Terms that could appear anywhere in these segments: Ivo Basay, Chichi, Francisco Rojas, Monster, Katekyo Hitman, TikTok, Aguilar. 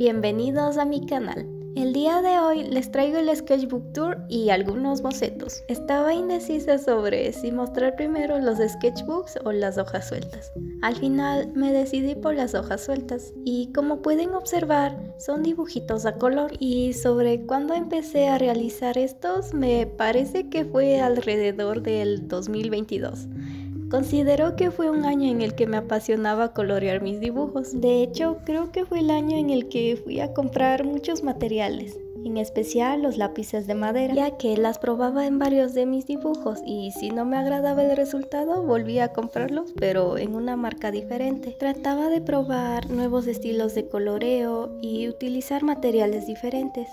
Bienvenidos a mi canal. El día de hoy les traigo el sketchbook tour y algunos bocetos. Estaba indecisa sobre si mostrar primero los sketchbooks o las hojas sueltas. Al final me decidí por las hojas sueltas y como pueden observar son dibujitos a color, y sobre cuando empecé a realizar estos me parece que fue alrededor del 2022. Considero que fue un año en el que me apasionaba colorear mis dibujos. De hecho, creo que fue el año en el que fui a comprar muchos materiales, en especial los lápices de madera, ya que las probaba en varios de mis dibujos y si no me agradaba el resultado volvía a comprarlos, pero en una marca diferente. Trataba de probar nuevos estilos de coloreo y utilizar materiales diferentes.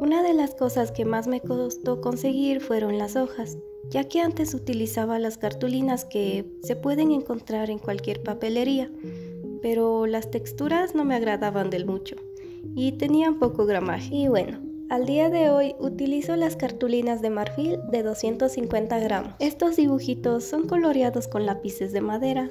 Una de las cosas que más me costó conseguir fueron las hojas, ya que antes utilizaba las cartulinas que se pueden encontrar en cualquier papelería, pero las texturas no me agradaban del mucho y tenían poco gramaje. Y bueno, al día de hoy utilizo las cartulinas de marfil de 250 gramos. Estos dibujitos son coloreados con lápices de madera.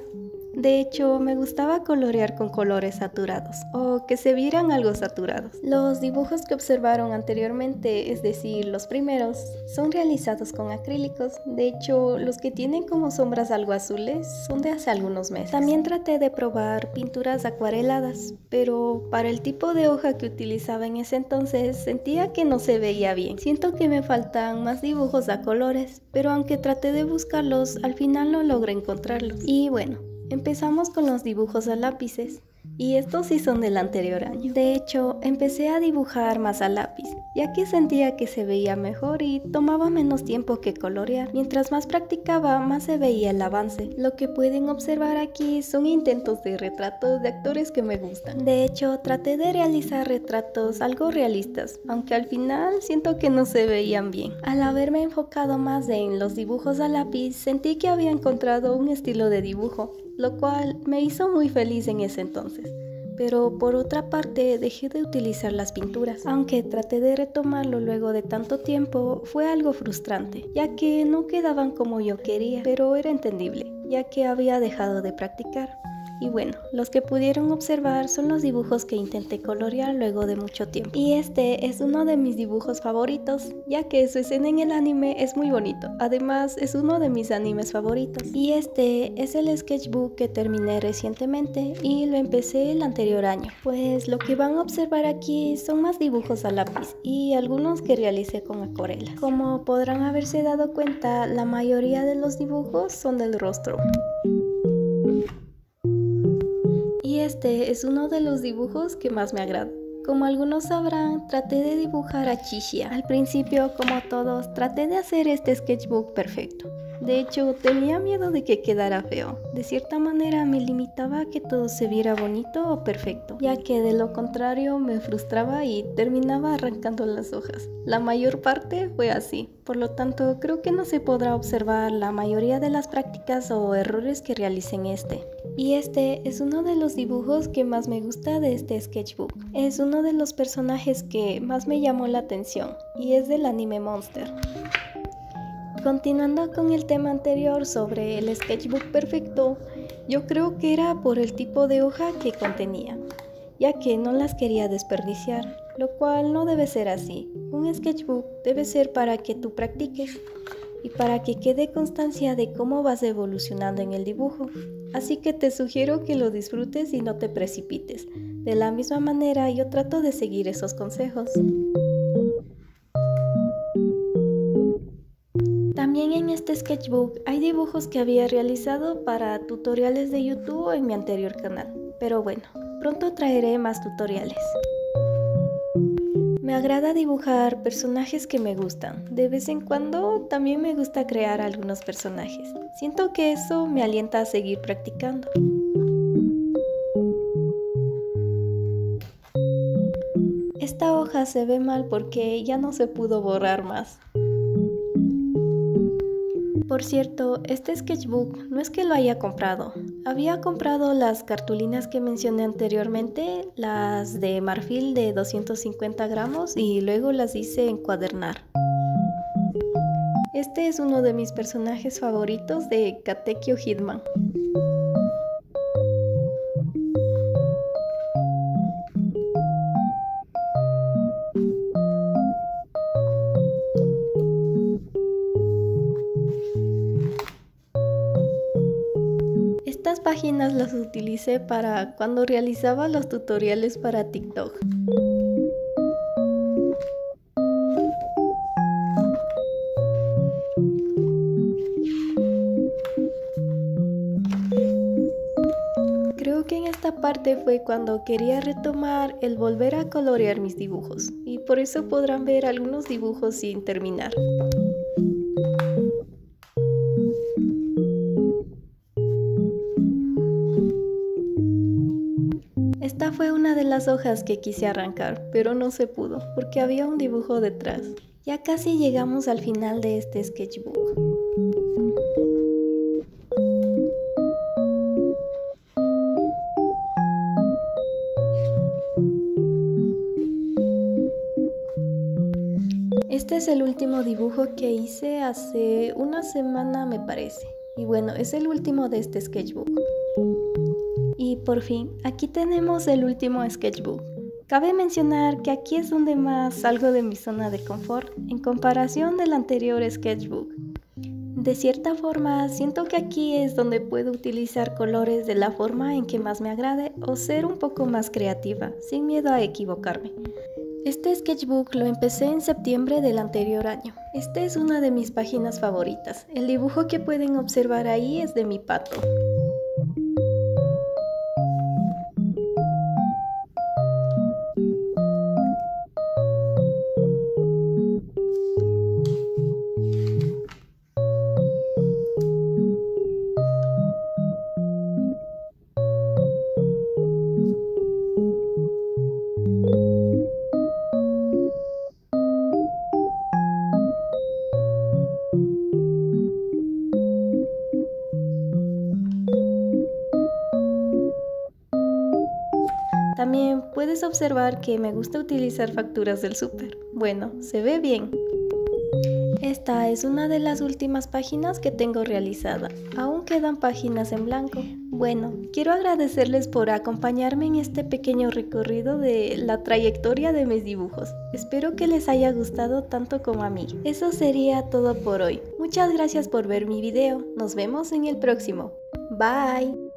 De hecho, me gustaba colorear con colores saturados o que se vieran algo saturados. Los dibujos que observaron anteriormente, es decir, los primeros, son realizados con acrílicos. De hecho, los que tienen como sombras algo azules son de hace algunos meses. También traté de probar pinturas acuareladas, pero para el tipo de hoja que utilizaba en ese entonces sentía que no se veía bien. Siento que me faltan más dibujos a colores, pero aunque traté de buscarlos, al final no logré encontrarlos. Y bueno, empezamos con los dibujos a lápices, y estos sí son del anterior año. De hecho, empecé a dibujar más a lápiz, ya que sentía que se veía mejor y tomaba menos tiempo que colorear. Mientras más practicaba, más se veía el avance. Lo que pueden observar aquí son intentos de retratos de actores que me gustan. De hecho, traté de realizar retratos algo realistas, aunque al final siento que no se veían bien. Al haberme enfocado más en los dibujos a lápiz, sentí que había encontrado un estilo de dibujo, lo cual me hizo muy feliz en ese entonces. Pero por otra parte dejé de utilizar las pinturas. Aunque traté de retomarlo luego de tanto tiempo, fue algo frustrante, ya que no quedaban como yo quería, pero era entendible, ya que había dejado de practicar. Y bueno, los que pudieron observar son los dibujos que intenté colorear luego de mucho tiempo. Y este es uno de mis dibujos favoritos, ya que su escena en el anime es muy bonito. Además, es uno de mis animes favoritos. Y este es el sketchbook que terminé recientemente y lo empecé el anterior año. Pues lo que van a observar aquí son más dibujos a lápiz y algunos que realicé con acuarela. Como podrán haberse dado cuenta, la mayoría de los dibujos son del rostro. Este es uno de los dibujos que más me agrada. Como algunos sabrán, traté de dibujar a Chichi. Al principio, como todos, traté de hacer este sketchbook perfecto. De hecho, tenía miedo de que quedara feo. De cierta manera me limitaba a que todo se viera bonito o perfecto, ya que de lo contrario me frustraba y terminaba arrancando las hojas. La mayor parte fue así. Por lo tanto, creo que no se podrá observar la mayoría de las prácticas o errores que realicen este. Y este es uno de los dibujos que más me gusta de este sketchbook. Es uno de los personajes que más me llamó la atención y es del anime Monster. Continuando con el tema anterior sobre el sketchbook perfecto, yo creo que era por el tipo de hoja que contenía, ya que no las quería desperdiciar, lo cual no debe ser así. Un sketchbook debe ser para que tú practiques y para que quede constancia de cómo vas evolucionando en el dibujo. Así que te sugiero que lo disfrutes y no te precipites. De la misma manera, yo trato de seguir esos consejos. También en este sketchbook hay dibujos que había realizado para tutoriales de YouTube o en mi anterior canal, pero bueno, pronto traeré más tutoriales. Me agrada dibujar personajes que me gustan. De vez en cuando también me gusta crear algunos personajes. Siento que eso me alienta a seguir practicando. Esta hoja se ve mal porque ya no se pudo borrar más. Por cierto, este sketchbook no es que lo haya comprado. Había comprado las cartulinas que mencioné anteriormente, las de marfil de 250 gramos y luego las hice encuadernar. Este es uno de mis personajes favoritos de Katekyo Hitman. Estas páginas las utilicé para cuando realizaba los tutoriales para TikTok. Creo que en esta parte fue cuando quería retomar el volver a colorear mis dibujos, y por eso podrán ver algunos dibujos sin terminar. Esta fue una de las hojas que quise arrancar, pero no se pudo, porque había un dibujo detrás. Ya casi llegamos al final de este sketchbook. Este es el último dibujo que hice hace una semana, me parece. Y bueno, es el último de este sketchbook. Y por fin, aquí tenemos el último sketchbook. Cabe mencionar que aquí es donde más salgo de mi zona de confort en comparación del anterior sketchbook. De cierta forma, siento que aquí es donde puedo utilizar colores de la forma en que más me agrade o ser un poco más creativa, sin miedo a equivocarme. Este sketchbook lo empecé en septiembre del anterior año. Esta es una de mis páginas favoritas. El dibujo que pueden observar ahí es de mi pato. También puedes observar que me gusta utilizar facturas del súper. Bueno, se ve bien. Esta es una de las últimas páginas que tengo realizada. Aún quedan páginas en blanco. Bueno, quiero agradecerles por acompañarme en este pequeño recorrido de la trayectoria de mis dibujos. Espero que les haya gustado tanto como a mí. Eso sería todo por hoy. Muchas gracias por ver mi video. Nos vemos en el próximo. Bye.